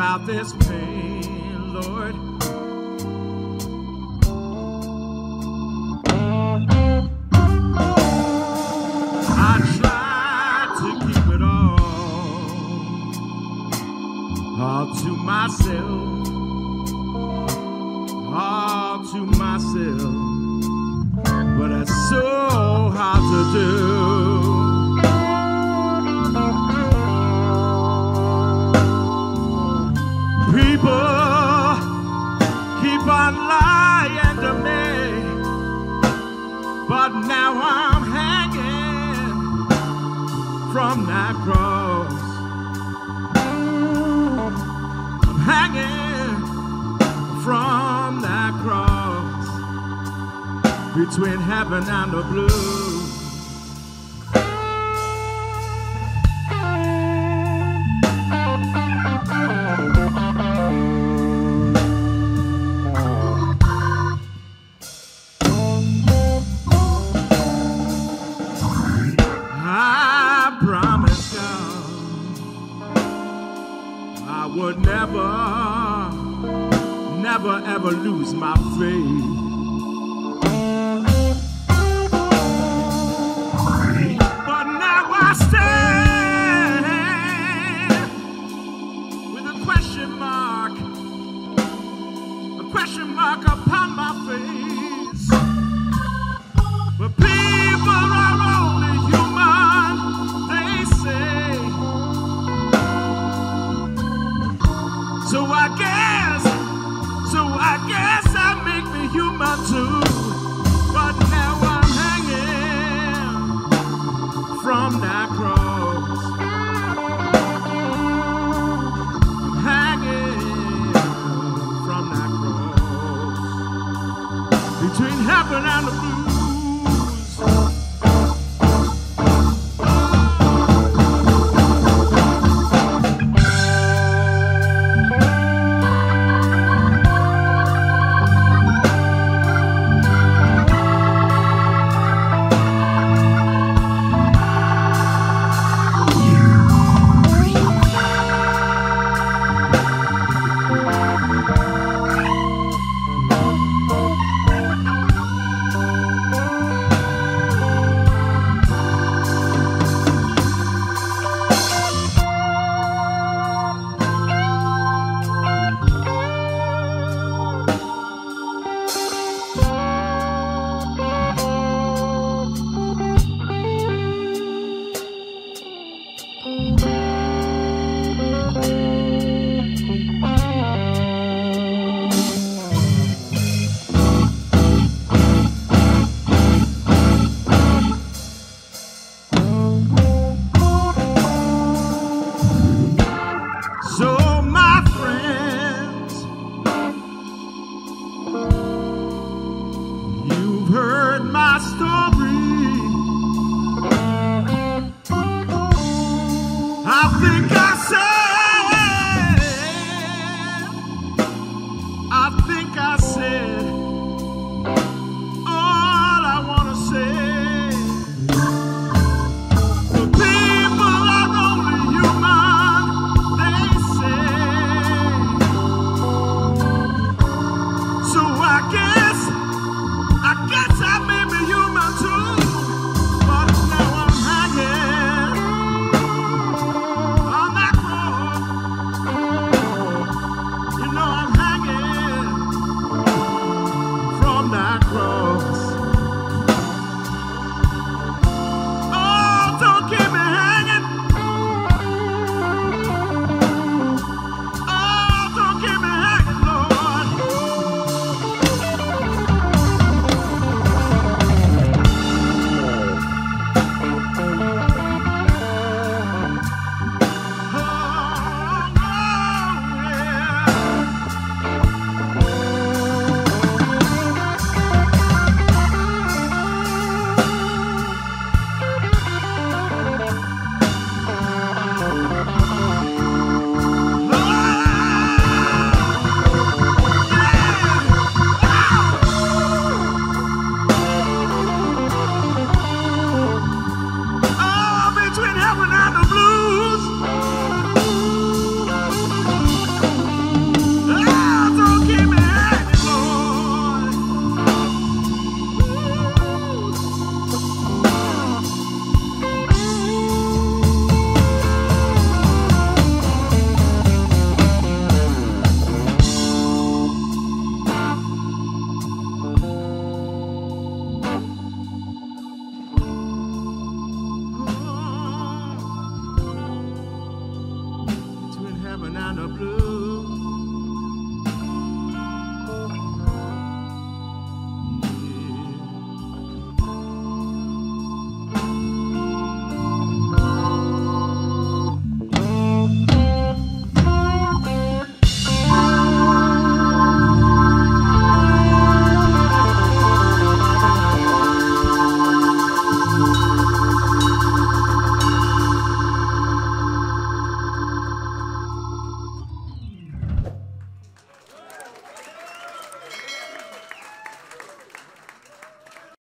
About this pain, Lord, I tried to keep it all to myself, all to myself, but it's so hard to do. But now I'm hanging from that cross. I'm hanging from that cross between heaven and the blue. Never ever lose my faith. But now I stand with a question mark upon my face. But people are only human, they say. So I guess. I make me human too, but now I'm hanging from that cross. I'm hanging from that cross between heaven and the blue.